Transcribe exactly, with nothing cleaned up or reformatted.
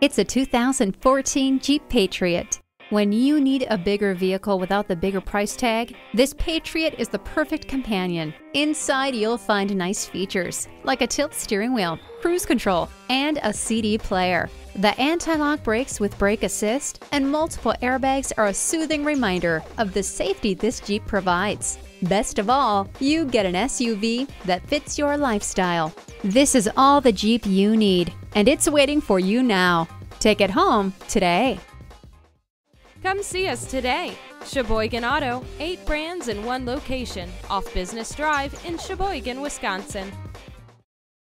It's a two thousand fourteen Jeep Patriot. When you need a bigger vehicle without the bigger price tag, this Patriot is the perfect companion. Inside, you'll find nice features like a tilt steering wheel, cruise control, and a C D player. The anti-lock brakes with brake assist and multiple airbags are a soothing reminder of the safety this Jeep provides. Best of all, you get an S U V that fits your lifestyle. This is all the Jeep you need, and it's waiting for you now. Take it home today. Come see us today. Sheboygan Auto, eight brands in one location, off Business Drive in Sheboygan, Wisconsin.